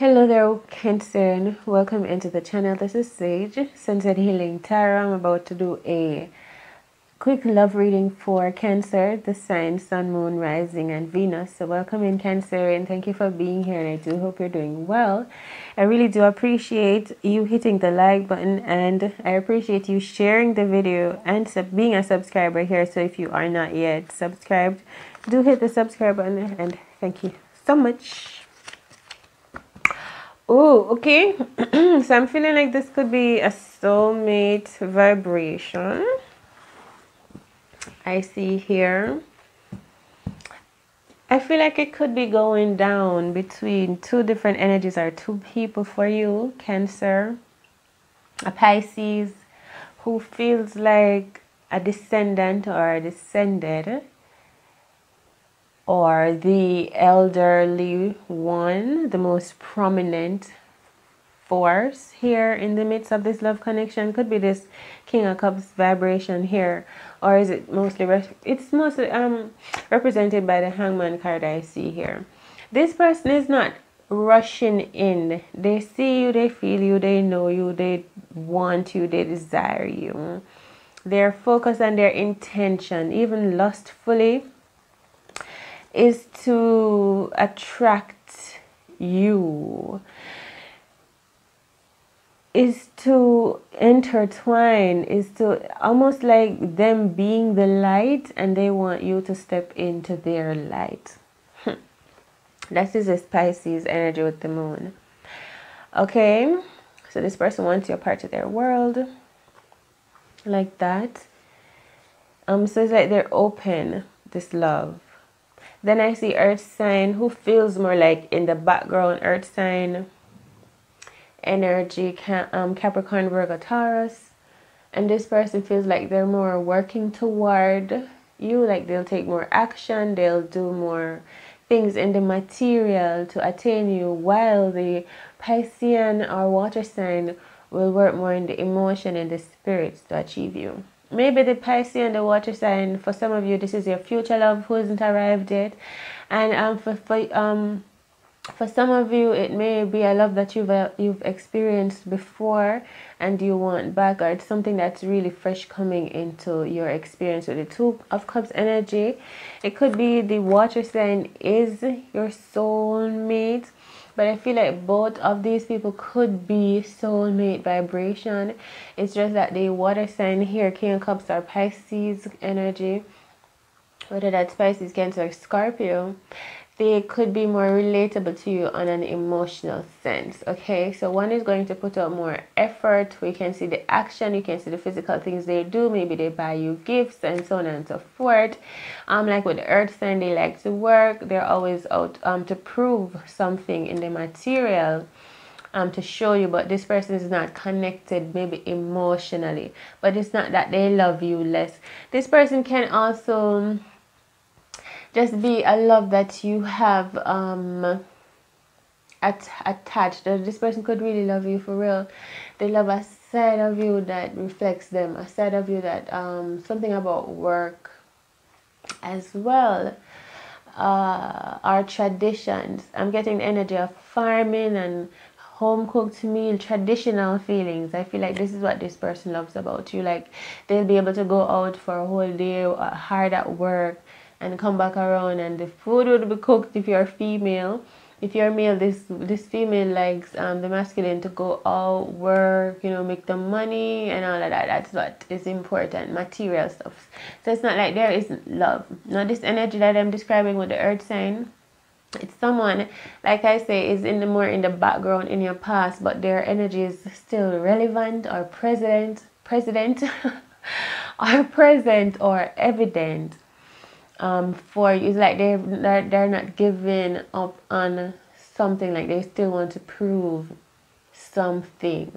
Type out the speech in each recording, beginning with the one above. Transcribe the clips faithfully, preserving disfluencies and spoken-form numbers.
Hello there, Cancer, and welcome into the channel. This is Sage, Sunset Healing Tara. I'm about to do a quick love reading for Cancer, the signs Sun, Moon, Rising, and Venus. So welcome in, Cancer, and thank you for being here, and I do hope you're doing well. I really do appreciate you hitting the like button, and I appreciate you sharing the video and sub being a subscriber here. So if you are not yet subscribed, do hit the subscribe button, and thank you so much. Oh, okay. So I'm feeling like this could be a soulmate vibration. I see here. I feel like it could be going down between two different energies or two people for you, Cancer. A Pisces who feels like a descendant or a descended, or the elderly one, the most prominent force here in the midst of this love connection. Could be this King of Cups vibration here, or is it mostly it's mostly um represented by the Hangman card I see here. This person is not rushing in. They see you, they feel you, they know you, they want you, they desire you. Their focus and their intention, even lustfully, is to attract you, is to intertwine, is to almost like them being the light and they want you to step into their light. That is this Pisces energy with the moon. Okay, so this person wants you a part of their world like that. Um, so it's like they're open, this love. Then I see Earth sign, who feels more like in the background. Earth sign energy, um, Capricorn, Virgo, Taurus. And this person feels like they're more working toward you. Like they'll take more action. They'll do more things in the material to attain you. While the Piscean or water sign will work more in the emotion and the spirits to achieve you. Maybe the Pisces and the water sign, for some of you, this is your future love who isn't arrived yet. And um, for, for, um, for some of you, it may be a love that you've, uh, you've experienced before and you want back. Or it's something that's really fresh coming into your experience with the Two of Cups energy. It could be the water sign is your soulmate. But I feel like both of these people could be soulmate vibration. It's just that the water sign here, King of Cups or Pisces energy, whether that's Pisces, Cancer, or Scorpio, they could be more relatable to you on an emotional sense. Okay, so one is going to put out more effort. We can see the action. You can see the physical things they do. Maybe they buy you gifts and so on and so forth. Um, like with the Earth sign, they like to work. They're always out um to prove something in the material, um to show you. But this person is not connected, maybe emotionally. But it's not that they love you less. This person can also just be a love that you have um, at, attached. This person could really love you for real. They love a side of you that reflects them. A side of you that, um, something about work as well. Uh, our traditions. I'm getting the energy of farming and home-cooked meal, traditional feelings. I feel like this is what this person loves about you. Like they'll be able to go out for a whole day, uh, hard at work, and come back around and the food would be cooked. If you're female, if you're male, this this female likes um the masculine to go out, work, you know, make the money and all of that. That's what is important, material stuff. So it's not like there isn't love. Now this energy that I'm describing with the Earth sign, it's someone, like I say, is in the more in the background in your past, but their energy is still relevant or present president or present or evident Um, for you. It's like they're, they're, they're not giving up on something. Like they still want to prove something.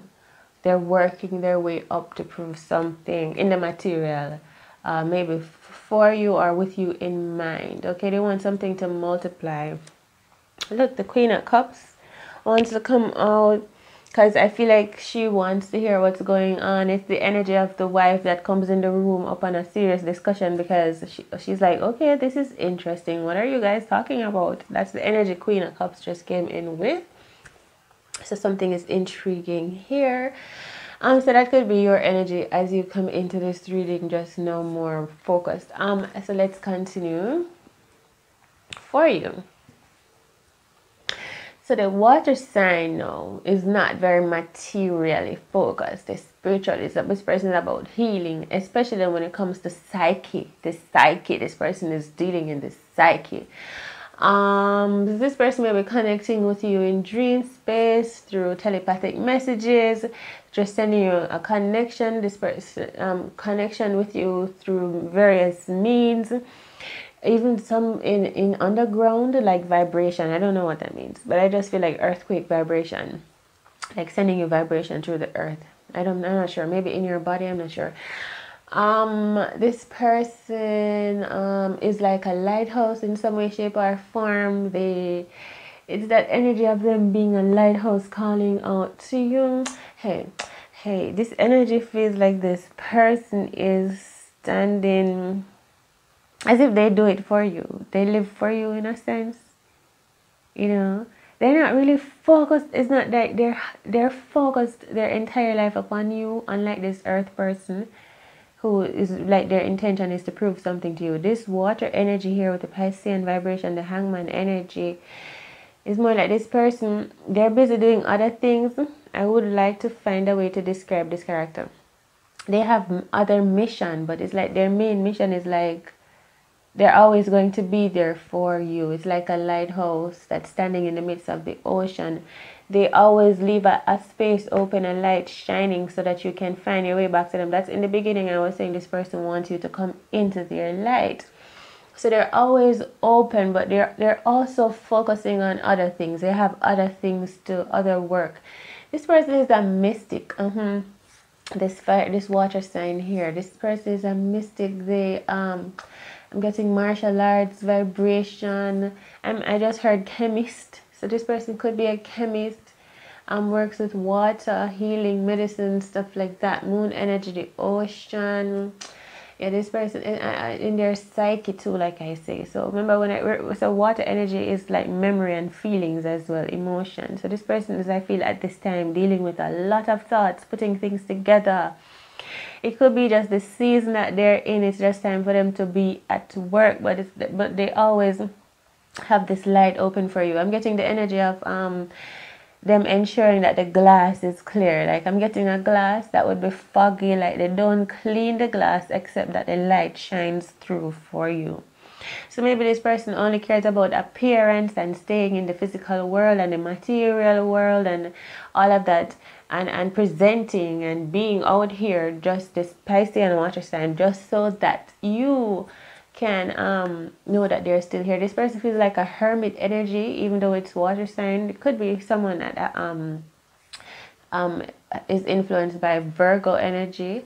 They're working their way up to prove something in the material, uh, maybe for you or with you in mind. Okay, they want something to multiply. Look, the Queen of Cups wants to come out, because I feel like she wants to hear what's going on. It's the energy of the wife that comes in the room upon a serious discussion, because she, she's like, okay, this is interesting. What are you guys talking about? That's the energy Queen of Cups just came in with. So something is intriguing here. Um, so that could be your energy as you come into this reading, just know more focused. Um, so let's continue for you. So the water sign now is not very materially focused. The spiritualism, this person is about healing, especially when it comes to psyche. The psyche, this person is dealing in the psyche. Um, this person may be connecting with you in dream space through telepathic messages, just sending you a connection, this person, um, connection with you through various means, even some in, in underground, like vibration. I don't know what that means, but I just feel like earthquake vibration, like sending you vibration through the earth. I don't, I'm not sure. Maybe in your body, I'm not sure. Um, this person um, is like a lighthouse in some way, shape, or form. They, it's that energy of them being a lighthouse calling out to you. Hey, hey, this energy feels like this person is standing as if they do it for you. They live for you in a sense, you know. They're not really focused. It's not like they're, they're focused their entire life upon you, unlike this earth person, who is like their intention is to prove something to you. This water energy here with the Piscean vibration, the hangman energy, is more like this person, they're busy doing other things. I would like to find a way to describe this character. They have other mission, but it's like their main mission is like, they're always going to be there for you. It's like a lighthouse that's standing in the midst of the ocean. They always leave a, a space open, a light shining, so that you can find your way back to them. That's in the beginning I was saying this person wants you to come into their light. So they're always open, but they're, they're also focusing on other things. They have other things to, other work. This person is a mystic. Uh-huh. This fire, this water sign here. This person is a mystic. They, um, I'm getting martial arts, vibration. Um, I just heard chemist. So this person could be a chemist, um, works with water, healing, medicine, stuff like that. Moon energy, the ocean. Yeah, this person in, in their psyche too, like I say. So remember when I so water energy is like memory and feelings as well, emotion. So this person is, I feel at this time, dealing with a lot of thoughts, putting things together. It could be just the season that they're in. It's just time for them to be at work, but it's but they always have this light open for you. I'm getting the energy of um them ensuring that the glass is clear. Like I'm getting a glass that would be foggy, like they don't clean the glass except that the light shines through for you. So maybe this person only cares about appearance and staying in the physical world and the material world and all of that, and and presenting and being out here, just this Piscean water sign, just so that you can um know that they're still here. This person feels like a hermit energy, even though it's water sign. It could be someone that um um is influenced by Virgo energy,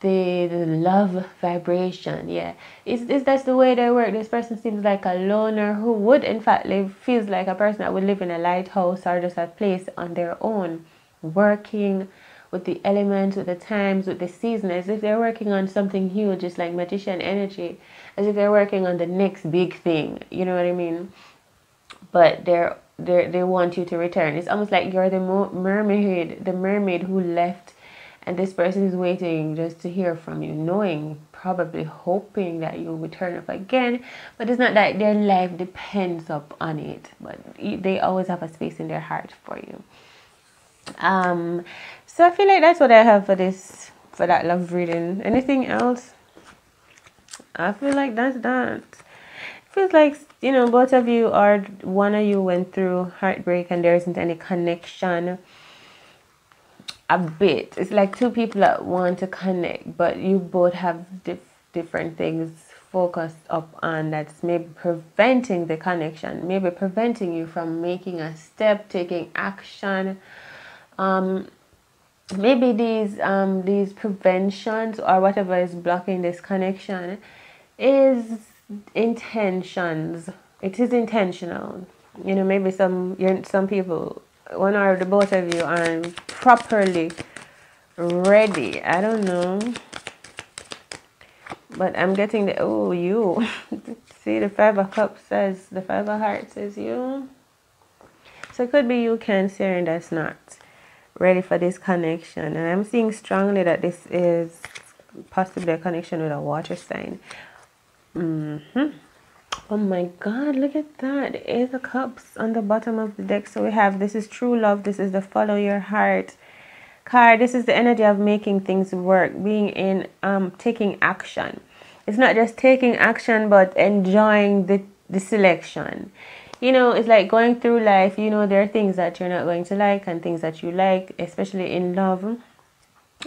the, the love vibration. Yeah, is is that's the way they work. This person seems like a loner who would in fact live, feels like a person that would live in a lighthouse or just a place on their own, working with the elements, with the times, with the season, as if they're working on something huge, just like magician energy, as if they're working on the next big thing, you know what I mean? But they're, they're they want you to return. It's almost like you're the mermaid, the mermaid who left, and this person is waiting just to hear from you, knowing, probably hoping that you'll return up again, but it's not that their life depends upon it, but they always have a space in their heart for you. Um, so I feel like that's what I have for this, for that love reading. Anything else? I feel like that's that. It feels like, you know, both of you are, one of you went through heartbreak and there isn't any connection. A bit. It's like two people that want to connect, but you both have diff different things focused up on that's maybe preventing the connection, maybe preventing you from making a step, taking action. Um, maybe these um these preventions or whatever is blocking this connection is intentions. It is intentional, you know. Maybe some you're some people, one or the both of you, aren't properly ready. I don't know, but I'm getting the oh you see the five of cups says the five of hearts is you. So it could be you Cancer and that's not ready for this connection. And I'm seeing strongly that this is possibly a connection with a water sign. Mm-hmm. Oh my God, look at that. The Ace of Cups on the bottom of the deck. So we have, this is true love. This is the follow your heart card. This is the energy of making things work, being in, um, taking action. It's not just taking action, but enjoying the, the selection. You know, it's like going through life, you know, there are things that you're not going to like and things that you like, especially in love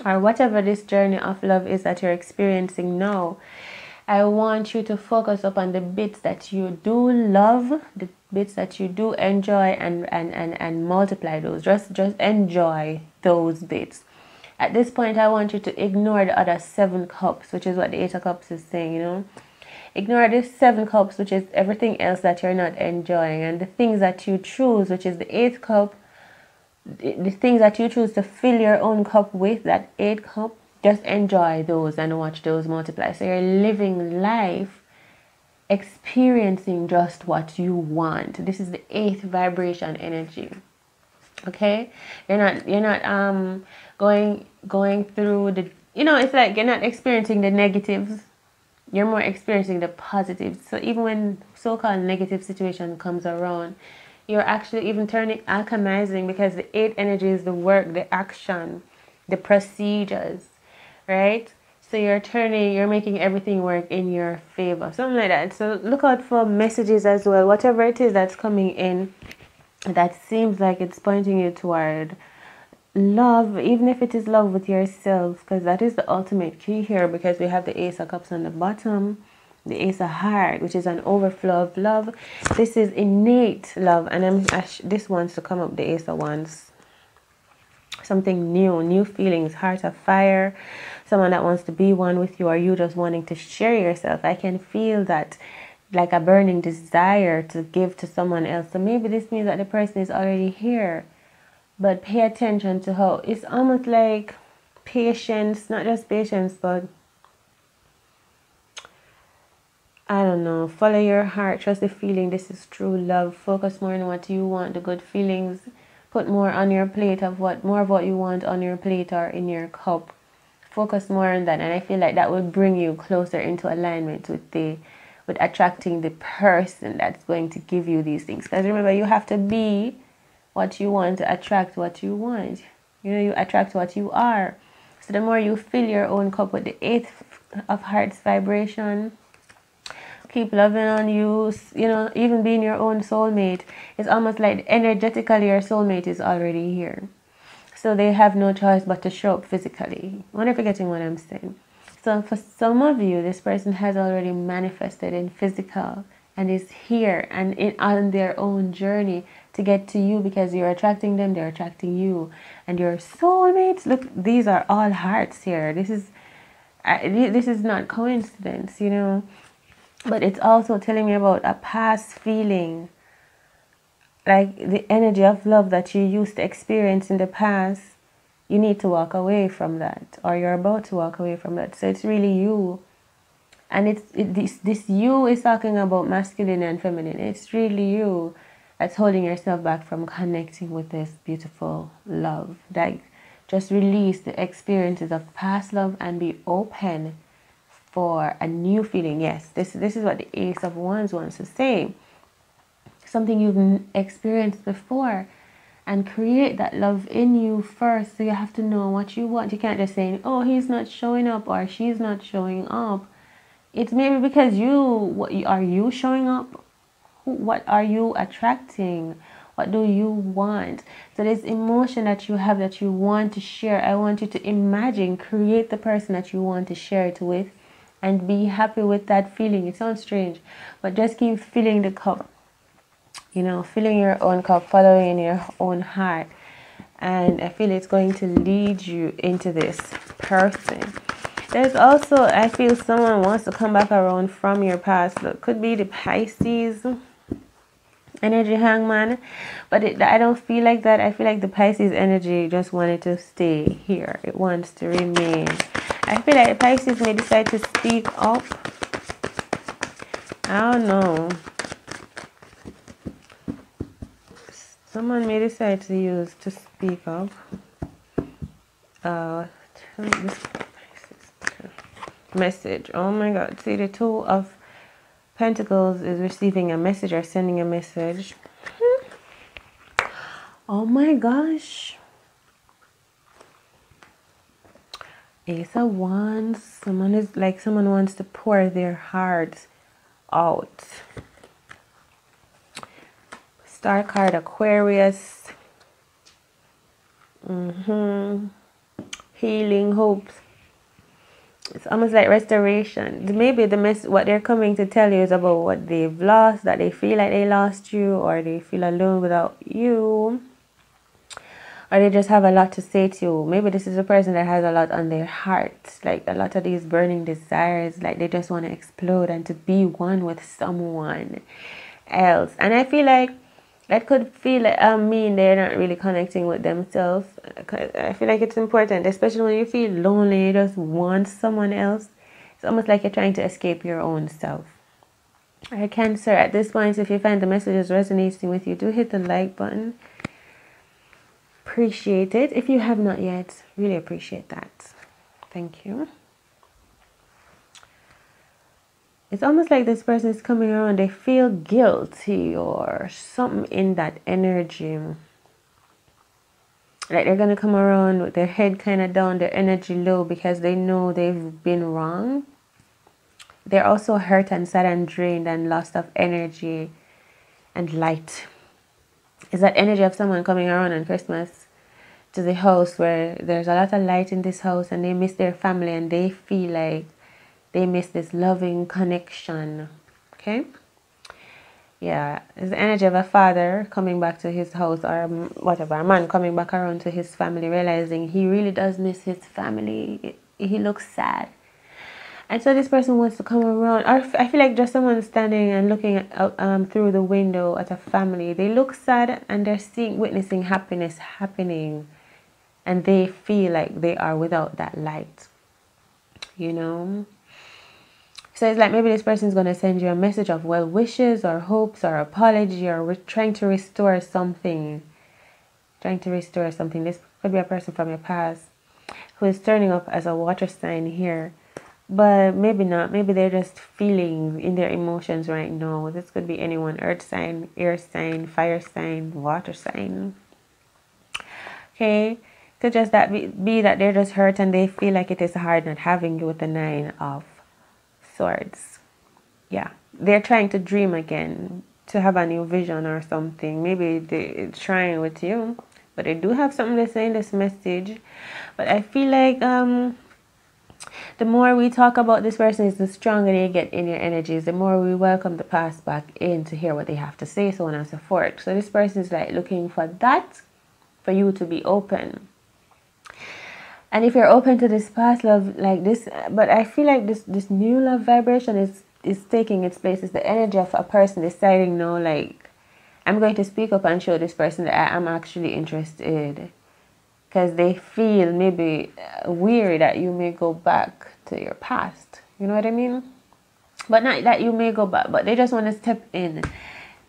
or whatever this journey of love is that you're experiencing now. I want you to focus upon the bits that you do love, the bits that you do enjoy, and, and, and, and multiply those. Just, just enjoy those bits. At this point, I want you to ignore the other seven cups, which is what the Eight of Cups is saying, you know. Ignore this seven cups, which is everything else that you're not enjoying. And the things that you choose, which is the eighth cup, the, the things that you choose to fill your own cup with, that eighth cup, just enjoy those and watch those multiply. So you're living life, experiencing just what you want. This is the eighth vibration energy. Okay? You're not, you're not um, going, going through the, you know, it's like you're not experiencing the negatives. You're more experiencing the positive. So even when so-called negative situation comes around, you're actually even turning alchemizing, because the eight energy is the work, the action, the procedures, right? So you're turning, you're making everything work in your favor, something like that. So look out for messages as well, whatever it is that's coming in that seems like it's pointing you toward love, even if it is love with yourself, because that is the ultimate key here, because we have the Ace of Cups on the bottom, the Ace of Heart, which is an overflow of love. This is innate love, and I'm, I sh this wants to come up, the Ace of Wands. Something new, new feelings, heart of fire, someone that wants to be one with you, or you just wanting to share yourself. I can feel that, like a burning desire to give to someone else. So maybe this means that the person is already here. But pay attention to how it's almost like patience, not just patience, but I don't know, follow your heart, trust the feeling. This is true love. Focus more on what you want, the good feelings. Put more on your plate of what, more of what you want on your plate or in your cup. Focus more on that. And I feel like that will bring you closer into alignment with the, with attracting the person that's going to give you these things. Because remember, you have to be what you want to attract what you want. You know, you attract what you are. So the more you fill your own cup with the eighth of hearts vibration, keep loving on you, you know, even being your own soulmate, it's almost like energetically your soulmate is already here. So they have no choice but to show up physically. I wonder if you're getting what I'm saying. So for some of you, this person has already manifested in physical and is here and in, on their own journey to get to you, because you're attracting them, they're attracting you, and your soulmates. Look, these are all hearts here. This is uh, this is not coincidence, you know. But it's also telling me about a past feeling, like the energy of love that you used to experience in the past. You need to walk away from that, or you're about to walk away from that. So it's really you. And it's it, this this you is talking about masculine and feminine. It's really you that's holding yourself back from connecting with this beautiful love. Like, just release the experiences of past love and be open for a new feeling. Yes, this this is what the Ace of Wands wants to say. Something you've experienced before, and create that love in you first. So you have to know what you want. You can't just say, "Oh, he's not showing up," or "She's not showing up." It's maybe because you, what are you showing up? What are you attracting? What do you want? So this emotion that you have that you want to share, I want you to imagine, create the person that you want to share it with, and be happy with that feeling. It sounds strange, but just keep filling the cup. You know, filling your own cup, following your own heart. And I feel it's going to lead you into this person. There's also, I feel someone wants to come back around from your past. Look, could be the Pisces energy, hangman, but it, I don't feel like that. I feel like the Pisces energy just wanted to stay here. It wants to remain. I feel like Pisces may decide to speak up. I don't know. Someone may decide to use to speak of. Uh, message. Oh my God. See, the Two of Pentacles is receiving a message or sending a message. Oh my gosh. Ace of Wands. Someone is like someone wants to pour their hearts out. Star card Aquarius. Mm-hmm. Healing, hopes. It's almost like restoration. Maybe the mess what they're coming to tell you is about what they've lost, that they feel like they lost you, or they feel alone without you, or they just have a lot to say to you. Maybe this is a person that has a lot on their heart, like a lot of these burning desires, like they just want to explode and to be one with someone else. And I feel like that could feel like, I mean, they're not really connecting with themselves. I feel like it's important, especially when you feel lonely, you just want someone else. It's almost like you're trying to escape your own self. Alright, Cancer, at this point, if you find the message is resonating with you, do hit the like button. Appreciate it. If you have not yet, really appreciate that. Thank you. It's almost like this person is coming around, they feel guilty or something in that energy. Like they're going to come around with their head kind of down, their energy low, because they know they've been wrong. They're also hurt and sad and drained and lost of energy and light. It's that energy of someone coming around on Christmas to the house where there's a lot of light in this house and they miss their family and they feel like they miss this loving connection. Okay? Yeah. It's the energy of a father coming back to his house, or whatever, a man coming back around to his family, realizing he really does miss his family. He looks sad. And so this person wants to come around. I feel like just someone standing and looking at, um, through the window at a family. They look sad and they're seeing, witnessing happiness happening. And they feel like they are without that light. You know? So it's like maybe this person's going to send you a message of well wishes or hopes or apology, or we're trying to restore something. Trying to restore something. This could be a person from your past who is turning up as a water sign here. But maybe not. Maybe they're just feeling in their emotions right now. This could be anyone. Earth sign, air sign, fire sign, water sign. Okay. Could just that be, be that they're just hurt and they feel like it is hard not having you with the nine of Swords. Yeah, they're trying to dream again, to have a new vision or something. Maybe they're trying with you, but they do have something to say in this message. But I feel like um the more we talk about this person, is the stronger they get in your energies, the more we welcome the past back in to hear what they have to say, so on and so forth. So this person is like looking for that, for you to be open. And if you're open to this past love, like this, but I feel like this this new love vibration is is taking its place. It's the energy of a person deciding, no, like, I'm going to speak up and show this person that I am actually interested. Because they feel maybe weary that you may go back to your past. You know what I mean? But not that you may go back, but they just want to step in.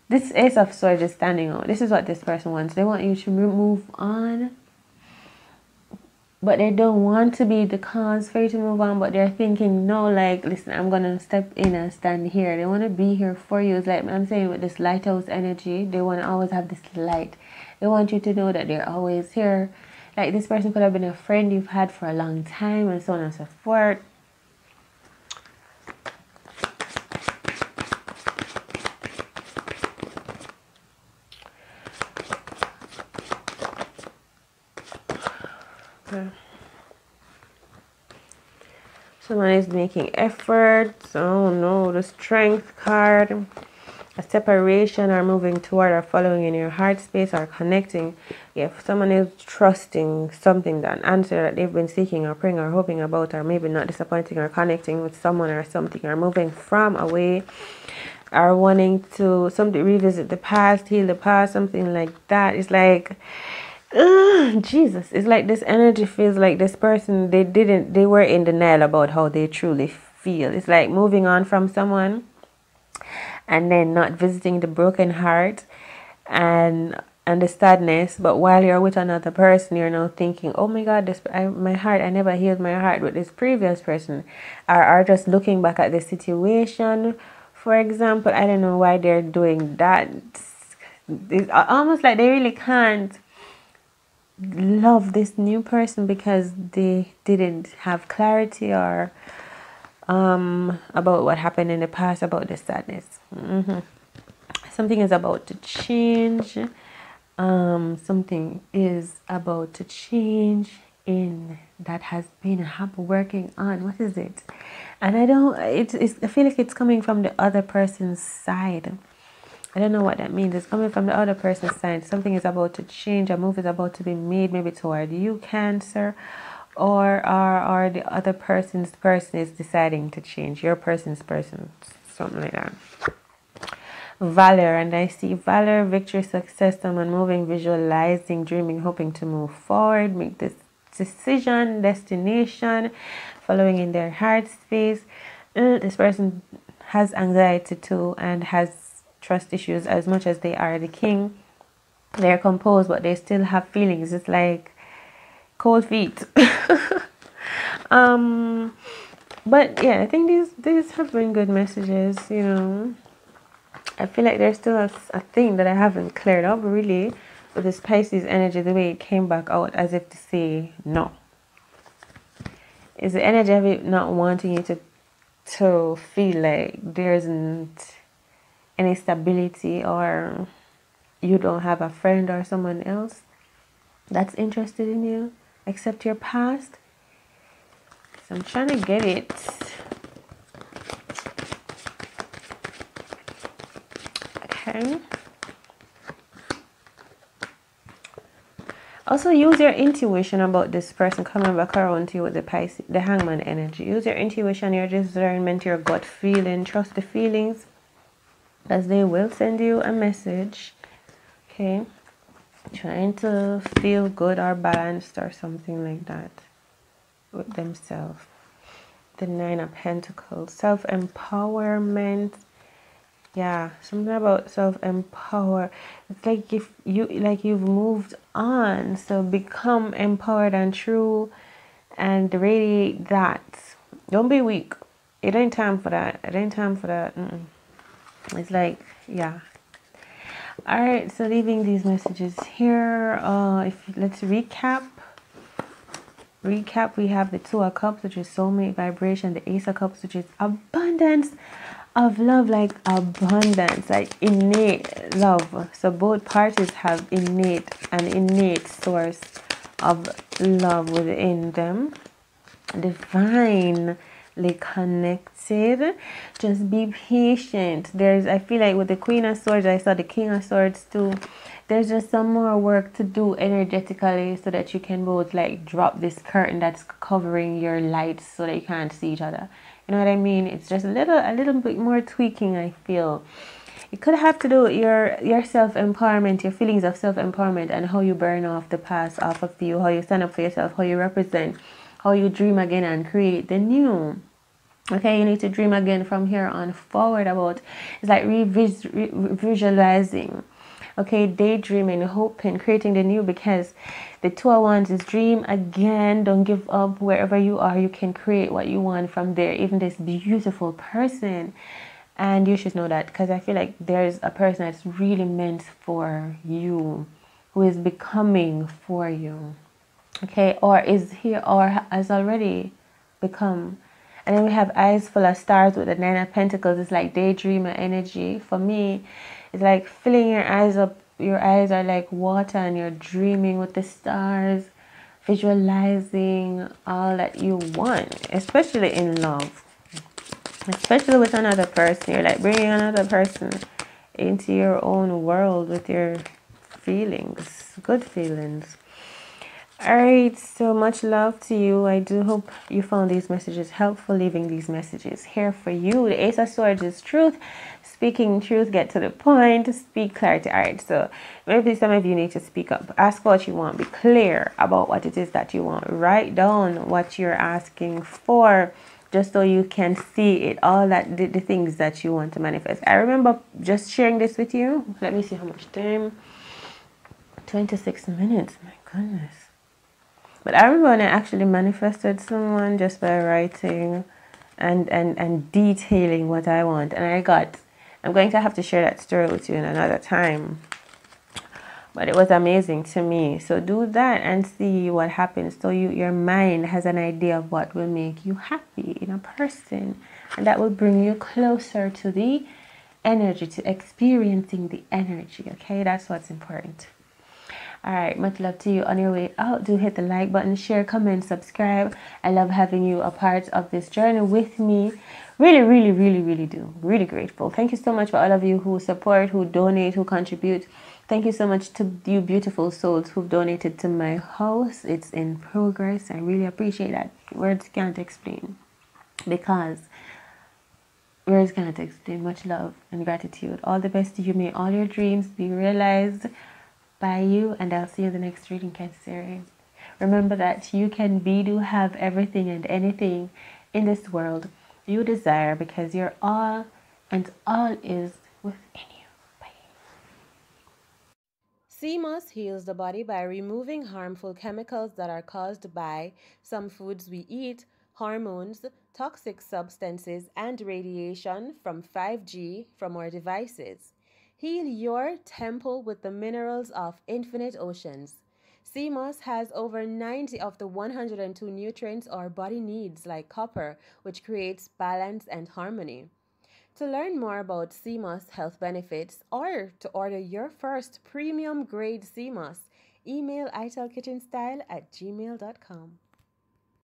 This Ace of Swords is standing out. This is what this person wants. They want you to move on. But they don't want to be the cause for you to move on. But they're thinking, no, like, listen, I'm going to step in and stand here. They want to be here for you. It's like I'm saying with this lighthouse energy, they want to always have this light. They want you to know that they're always here. Like this person could have been a friend you've had for a long time, and so on and so forth. Someone is making efforts. Oh no, the Strength card. A separation, or moving toward, or following in your heart space, or connecting. If someone is trusting something, that answer that they've been seeking or praying or hoping about, or maybe not disappointing, or connecting with someone or something, or moving from away, or wanting to something revisit the past, heal the past, something like that. It's like Ugh, Jesus, it's like this energy feels like this person, they didn't, they were in denial about how they truly feel. It's like moving on from someone and then not visiting the broken heart and and the sadness, but while you're with another person, you're now thinking, oh my God, this I, my heart, I never healed my heart with this previous person, or are just looking back at the situation. For example, I don't know why they're doing that. It's almost like they really can't love this new person because they didn't have clarity or um about what happened in the past, about the sadness. Mm-hmm. Something is about to change. Um, something is about to change in that has been working on. What is it? And I don't. It is. I feel like it's coming from the other person's side. I don't know what that means. It's coming from the other person's side. Something is about to change. A move is about to be made. Maybe toward you, Cancer, or or or the other person's person is deciding to change. Your person's person, something like that. Valor, and I see valor, victory, success, someone moving, visualizing, dreaming, hoping to move forward, make this decision, destination, following in their heart space. This person has anxiety too and has trust issues as much as they are the king. They're composed, but they still have feelings. It's like cold feet. um, but yeah, I think these, these have been good messages, you know. I feel like there's still a, a thing that I haven't cleared up, really, with the Pisces energy, the way it came back out as if to say no. Is the energy of it not wanting you to, to feel like there isn't any stability, or you don't have a friend or someone else that's interested in you except your past? So I'm trying to get it. Also, use your intuition about this person coming back around to you with the Pisces, the Hangman energy. Use your intuition, your discernment, your gut feeling. Trust the feelings, as they will send you a message. Okay, trying to feel good or balanced or something like that with themselves. The Nine of Pentacles, self-empowerment. Yeah, something about self-empower. It's like if you like you've moved on, so become empowered and true and radiate that. Don't be weak. It ain't time for that. It ain't time for that. Mm-mm. It's like, yeah. All right, so leaving these messages here. Uh, if let's recap. Recap, we have the Two of Cups, which is soulmate vibration, the Ace of Cups, which is abundance of love, like abundance, like innate love. So both parties have innate an innate source of love within them, divinely connected. Just be patient. There's, I feel like with the Queen of Swords, I saw the King of Swords too. There's just some more work to do energetically so that you can both like drop this curtain that's covering your lights so that you can't see each other. You know what I mean? It's just a little a little bit more tweaking, I feel. It could have to do with your, your self-empowerment, your feelings of self-empowerment, and how you burn off the past off of you, how you stand up for yourself, how you represent, how you dream again and create the new. Okay, you need to dream again from here on forward about, it's like re-visualizing. Okay, daydreaming, hoping, creating the new, because the Two of Wands is dream again. Don't give up. Wherever you are, you can create what you want from there. Even this beautiful person. And you should know that, because I feel like there's a person that's really meant for you, who is becoming for you. Okay, or is here or has already become. And then we have eyes full of stars with the Nine of Pentacles. It's like daydreamer energy. For me, it's like filling your eyes up. Your eyes are like water and you're dreaming with the stars, visualizing all that you want, especially in love, especially with another person. You're like bringing another person into your own world with your feelings, good feelings. Alright, so much love to you. I do hope you found these messages helpful, leaving these messages here for you. The Ace of Swords is truth, speaking truth, get to the point, speak clarity. Alright, so maybe some of you need to speak up. Ask what you want, be clear about what it is that you want. Write down what you're asking for, just so you can see it, all that, the, the things that you want to manifest. I remember just sharing this with you. Let me see how much time. twenty-six minutes, my goodness. But I remember when I actually manifested someone just by writing and, and, and detailing what I want. And I got, I'm going to have to share that story with you in another time. But it was amazing to me. So do that and see what happens. So you, your mind has an idea of what will make you happy in a person. And that will bring you closer to the energy, to experiencing the energy. Okay, that's what's important. All right, much love to you on your way out. Do hit the like button, share, comment, subscribe. I love having you a part of this journey with me. Really, really, really, really do. Really grateful. Thank you so much for all of you who support, who donate, who contribute. Thank you so much to you beautiful souls who've donated to my house. It's in progress. I really appreciate that. Words can't explain. Because words can't explain. Much love and gratitude. All the best to you. May all your dreams be realized by you, and I'll see you in the next reading, Cancerian. Remember that you can be, do, have everything and anything in this world you desire, because you're all, and all is within you. Bye. Sea moss heals the body by removing harmful chemicals that are caused by some foods we eat, hormones, toxic substances, and radiation from five G from our devices. Heal your temple with the minerals of infinite oceans. Sea moss has over ninety of the one hundred two nutrients our body needs, like copper, which creates balance and harmony. To learn more about sea moss health benefits or to order your first premium grade sea moss, email italkitchenstyle at gmail dot com.